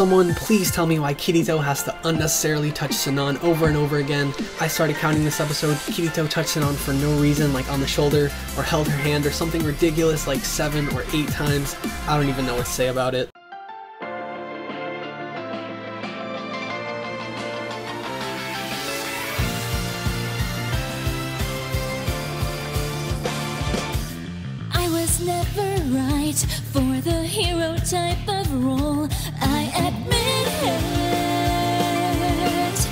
someone, please tell me why Kirito has to unnecessarily touch Sinon over and over again. I started counting this episode, Kirito touched Sinon for no reason, like on the shoulder, or held her hand, or something ridiculous like 7 or 8 times. I don't even know what to say about it. Never right for the hero type of role. I admit it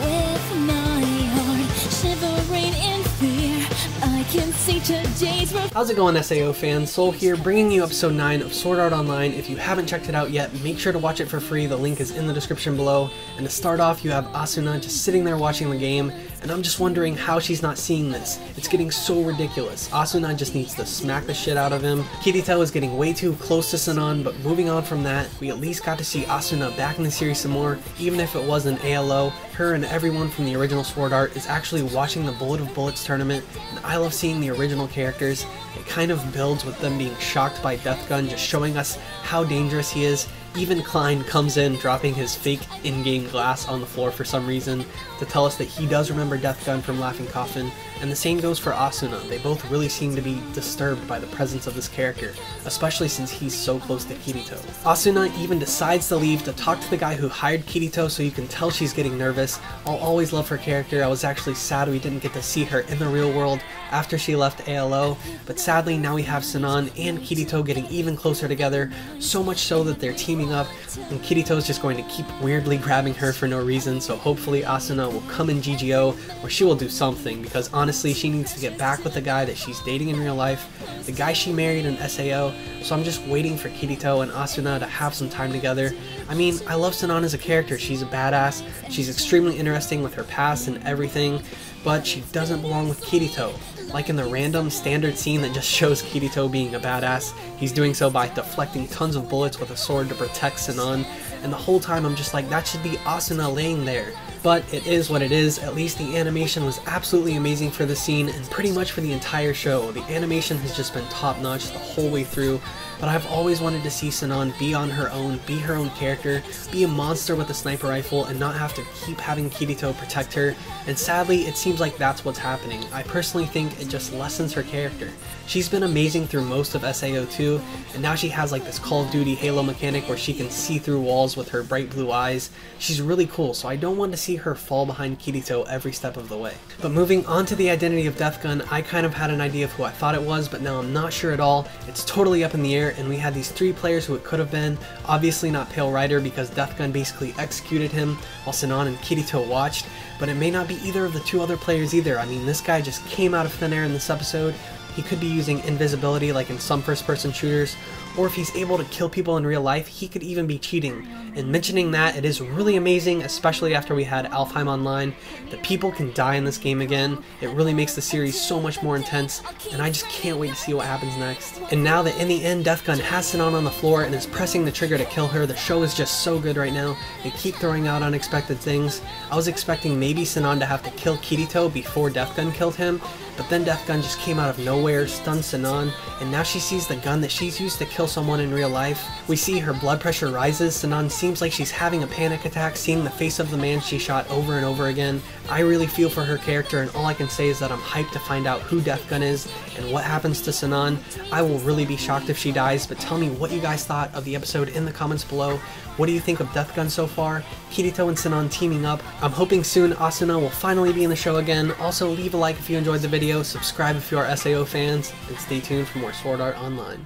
with my heart shivering in fear. I can see today's. How's it going, SAO fans? Soul here, bringing you episode 9 of Sword Art Online. If you haven't checked it out yet, make sure to watch it for free. The link is in the description below. And to start off, you have Asuna just sitting there watching the game. And I'm just wondering how she's not seeing this. It's getting so ridiculous. Asuna just needs to smack the shit out of him. Kirito is getting way too close to Sinon, but moving on from that, we at least got to see Asuna back in the series some more, even if it was an ALO. Her and everyone from the original Sword Art is actually watching the Bullet of Bullets tournament, and I love seeing the original characters. It kind of builds with them being shocked by Death Gun, just showing us how dangerous he is. Even Klein comes in, dropping his fake in-game glass on the floor for some reason to tell us that he does remember Death Gun from Laughing Coffin, and the same goes for Asuna. They both really seem to be disturbed by the presence of this character, especially since he's so close to Kirito. Asuna even decides to leave to talk to the guy who hired Kirito, so you can tell she's getting nervous. I'll always love her character. I was actually sad we didn't get to see her in the real world after she left ALO, but sadly now we have Sinon and Kirito getting even closer together, so much so that they're teaming up, and Kirito's just going to keep weirdly grabbing her for no reason. So hopefully Asuna will come in GGO, or she will do something, because honestly she needs to get back with the guy that she's dating in real life, the guy she married in SAO. So I'm just waiting for Kirito and Asuna to have some time together. I mean, I love Sinon as a character. She's a badass, she's extremely interesting with her past and everything, but she doesn't belong with Kirito. Like in the random standard scene that just shows Kirito being a badass, he's doing so by deflecting tons of bullets with a sword to protect Sinon, and the whole time I'm just like, that should be Asuna laying there. But it is what it is. At least the animation was absolutely amazing for this scene, and pretty much for the entire show. The animation has just been top-notch the whole way through, but I've always wanted to see Sinon be on her own, be her own character, be a monster with a sniper rifle, and not have to keep having Kirito protect her, and sadly it seems like that's what's happening. I personally think it just lessens her character. She's been amazing through most of SAO2, and now she has like this Call of Duty Halo mechanic where she can see through walls with her bright blue eyes. She's really cool, so I don't want to see her fall behind Kirito every step of the way. But moving on to the identity of Death Gun, I kind of had an idea of who I thought it was, but now I'm not sure at all. It's totally up in the air, and we had these 3 players who it could have been. Obviously not Pale Rider, because Death Gun basically executed him while Sinon and Kirito watched, but it may not be either of the 2 other players either. I mean, this guy just came out of thin air in this episode. He could be using invisibility like in some first-person shooters, or if he's able to kill people in real life, he could even be cheating. And mentioning that, it is really amazing, especially after we had Alfheim Online, that people can die in this game again. It really makes the series so much more intense, and I just can't wait to see what happens next. And now that in the end Death Gun has Sinon on the floor and is pressing the trigger to kill her, the show is just so good right now. They keep throwing out unexpected things. I was expecting maybe Sinon to have to kill Kirito before Death Gun killed him, but then Death Gun just came out of nowhere, stunned Sinon, and now she sees the gun that she's used to kill someone in real life. We see her blood pressure rises, Sinon seems like she's having a panic attack, seeing the face of the man she shot over and over again. I really feel for her character, and all I can say is that I'm hyped to find out who Death Gun is and what happens to Sinon. I will really be shocked if she dies, but tell me what you guys thought of the episode in the comments below. What do you think of Death Gun so far? Kirito and Sinon teaming up. I'm hoping soon Asuna will finally be in the show again. Also, leave a like if you enjoyed the video, subscribe if you are SAO fans, and stay tuned for more Sword Art Online.